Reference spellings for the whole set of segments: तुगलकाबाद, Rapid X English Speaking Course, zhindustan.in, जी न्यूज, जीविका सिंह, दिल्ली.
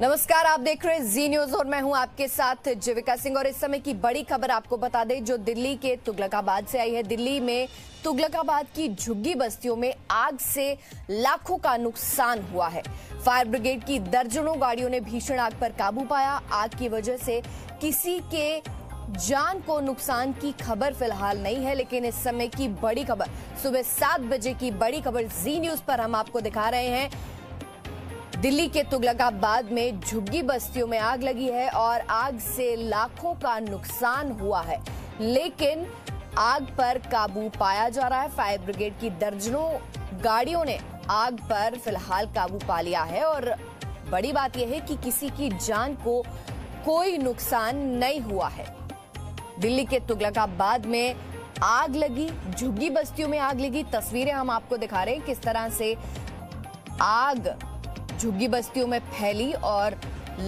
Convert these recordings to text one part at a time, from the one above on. नमस्कार, आप देख रहे हैं जी न्यूज और मैं हूं आपके साथ जीविका सिंह। और इस समय की बड़ी खबर आपको बता दें जो दिल्ली के तुगलकाबाद से आई है। दिल्ली में तुगलकाबाद की झुग्गी बस्तियों में आग से लाखों का नुकसान हुआ है। फायर ब्रिगेड की दर्जनों गाड़ियों ने भीषण आग पर काबू पाया। आग की वजह से किसी के जान को नुकसान की खबर फिलहाल नहीं है, लेकिन इस समय की बड़ी खबर, सुबह 7 बजे की बड़ी खबर जी न्यूज पर हम आपको दिखा रहे हैं। दिल्ली के तुगलकाबाद में झुग्गी बस्तियों में आग लगी है और आग से लाखों का नुकसान हुआ है, लेकिन आग पर काबू पाया जा रहा है। फायर ब्रिगेड की दर्जनों गाड़ियों ने आग पर फिलहाल काबू पा लिया है और बड़ी बात यह है कि किसी की जान को कोई नुकसान नहीं हुआ है। दिल्ली के तुगलकाबाद में आग लगी, झुग्गी बस्तियों में आग लगी। तस्वीरें हम आपको दिखा रहे हैं किस तरह से आग झुग्गी बस्तियों में फैली और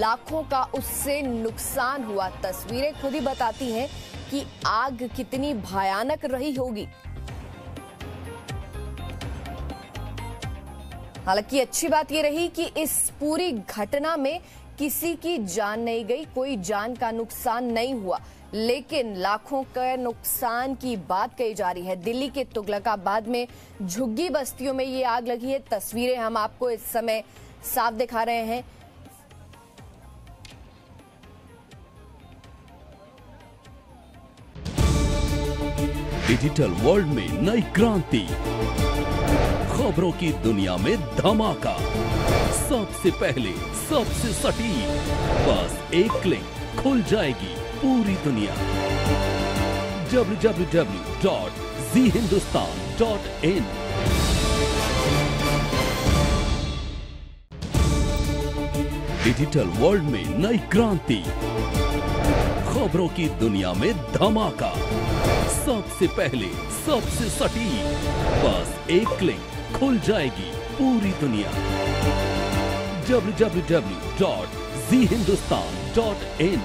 लाखों का उससे नुकसान हुआ। तस्वीरें खुद ही बताती हैं कि आग कितनी भयानक रही होगी। हालांकि अच्छी बात यह रही कि इस पूरी घटना में किसी की जान नहीं गई, कोई जान का नुकसान नहीं हुआ, लेकिन लाखों के नुकसान की बात कही जा रही है। दिल्ली के तुगलकाबाद में झुग्गी बस्तियों में ये आग लगी है। तस्वीरें हम आपको इस समय साफ दिखा रहे हैं। डिजिटल वर्ल्ड में नई क्रांति, खबरों की दुनिया में धमाका, सबसे पहले सबसे सटीक, बस एक क्लिक खुल जाएगी पूरी दुनिया। www.zhindustan.in। डिजिटल वर्ल्ड में नई क्रांति, खबरों की दुनिया में धमाका, सबसे पहले सबसे सटीक, बस एक क्लिक खुल जाएगी पूरी दुनिया। www.zhindustan.in।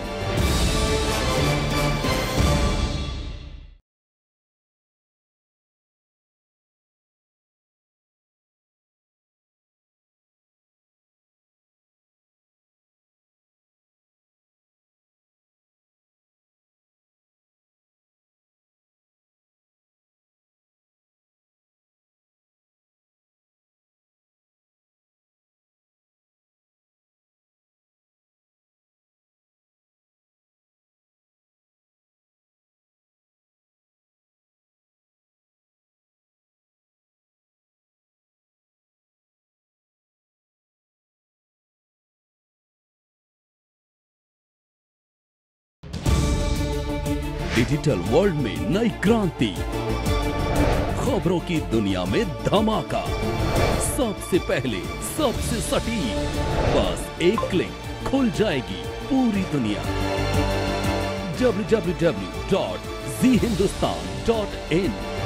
डिजिटल वर्ल्ड में नई क्रांति, खबरों की दुनिया में धमाका, सबसे पहले सबसे सटीक, बस एक क्लिक खुल जाएगी पूरी दुनिया। www.zhindustan.in।